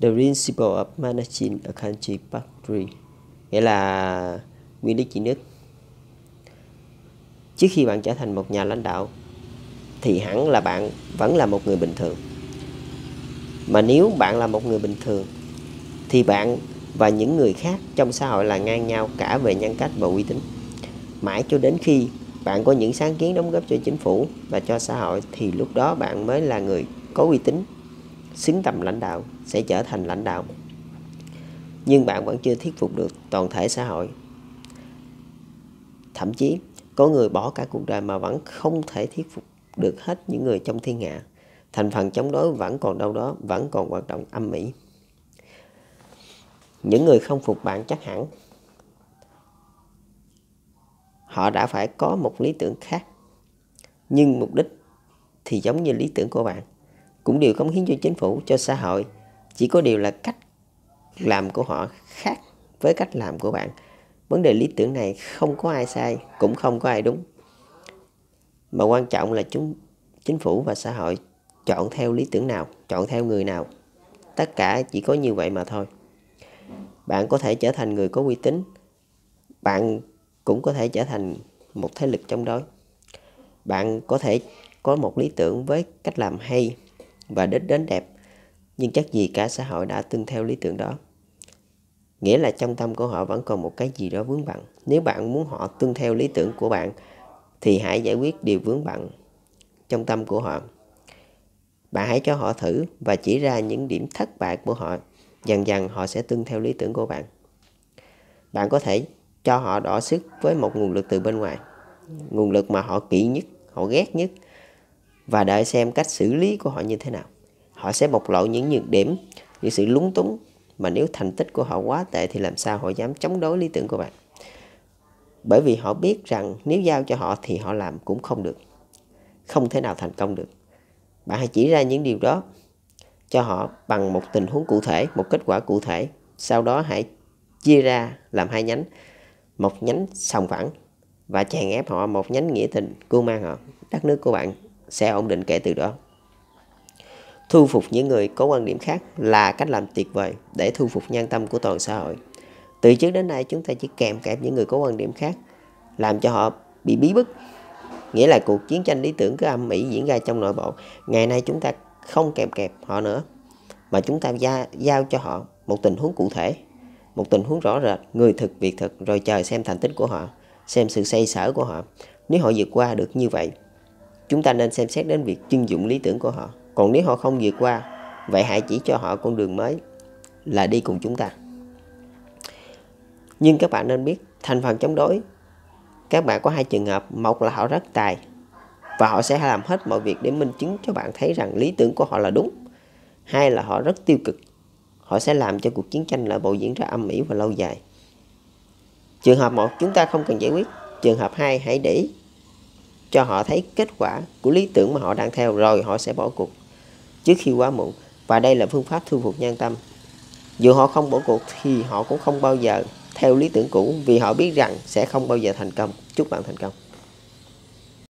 The Principle of Managing a Country Part 3, nghĩa là nguyên lý trị nước. Trước khi bạn trở thành một nhà lãnh đạo thì hẳn là bạn vẫn là một người bình thường. Mà nếu bạn là một người bình thường thì bạn và những người khác trong xã hội là ngang nhau cả về nhân cách và uy tín. Mãi cho đến khi bạn có những sáng kiến đóng góp cho chính phủ và cho xã hội thì lúc đó bạn mới là người có uy tín, xứng tầm lãnh đạo, sẽ trở thành lãnh đạo. Nhưng bạn vẫn chưa thuyết phục được toàn thể xã hội. Thậm chí có người bỏ cả cuộc đời mà vẫn không thể thuyết phục được hết những người trong thiên hạ. Thành phần chống đối vẫn còn đâu đó, vẫn còn hoạt động âm ỉ. Những người không phục bạn chắc hẳn họ đã phải có một lý tưởng khác, nhưng mục đích thì giống như lý tưởng của bạn, cũng đều cống hiến cho chính phủ, cho xã hội. Chỉ có điều là cách làm của họ khác với cách làm của bạn. Vấn đề lý tưởng này không có ai sai, cũng không có ai đúng. Mà quan trọng là chính phủ và xã hội chọn theo lý tưởng nào, chọn theo người nào. Tất cả chỉ có như vậy mà thôi. Bạn có thể trở thành người có uy tín, bạn cũng có thể trở thành một thế lực chống đối. Bạn có thể có một lý tưởng với cách làm hay và đích đến đẹp, nhưng chắc gì cả xã hội đã tuân theo lý tưởng đó. Nghĩa là trong tâm của họ vẫn còn một cái gì đó vướng bận. Nếu bạn muốn họ tuân theo lý tưởng của bạn thì hãy giải quyết điều vướng bận trong tâm của họ. Bạn hãy cho họ thử và chỉ ra những điểm thất bại của họ. Dần dần họ sẽ tuân theo lý tưởng của bạn. Bạn có thể cho họ đỏ sức với một nguồn lực từ bên ngoài, nguồn lực mà họ kỵ nhất, họ ghét nhất, và đợi xem cách xử lý của họ như thế nào. Họ sẽ bộc lộ những nhược điểm, những sự lúng túng. Mà nếu thành tích của họ quá tệ thì làm sao họ dám chống đối lý tưởng của bạn. Bởi vì họ biết rằng nếu giao cho họ thì họ làm cũng không được, không thể nào thành công được. Bạn hãy chỉ ra những điều đó cho họ bằng một tình huống cụ thể, một kết quả cụ thể. Sau đó hãy chia ra làm hai nhánh, một nhánh sòng phẳng và chèn ép họ, một nhánh nghĩa tình, cưu mang họ. Đất nước của bạn sẽ ổn định kể từ đó. Thu phục những người có quan điểm khác là cách làm tuyệt vời để thu phục nhân tâm của toàn xã hội. Từ trước đến nay chúng ta chỉ kèm kẹp những người có quan điểm khác, làm cho họ bị bí bức. Nghĩa là cuộc chiến tranh lý tưởng cứ âm ỉ diễn ra trong nội bộ. Ngày nay chúng ta không kèm kẹp họ nữa, mà chúng ta giao cho họ một tình huống cụ thể, một tình huống rõ rệt, người thực việc thực, rồi chờ xem thành tích của họ, xem sự xoay sở của họ. Nếu họ vượt qua được như vậy, chúng ta nên xem xét đến việc chưng dụng lý tưởng của họ. Còn nếu họ không vượt qua, vậy hãy chỉ cho họ con đường mới là đi cùng chúng ta. Nhưng các bạn nên biết, thành phần chống đối, các bạn có hai trường hợp. Một là họ rất tài và họ sẽ làm hết mọi việc để minh chứng cho bạn thấy rằng lý tưởng của họ là đúng. Hai là họ rất tiêu cực, họ sẽ làm cho cuộc chiến tranh nội bộ diễn ra âm ỉ và lâu dài. Trường hợp một chúng ta không cần giải quyết. Trường hợp hai hãy để ý cho họ thấy kết quả của lý tưởng mà họ đang theo, rồi họ sẽ bỏ cuộc trước khi quá muộn. Và đây là phương pháp thu phục nhân tâm. Dù họ không bỏ cuộc thì họ cũng không bao giờ theo lý tưởng cũ, vì họ biết rằng sẽ không bao giờ thành công. Chúc bạn thành công.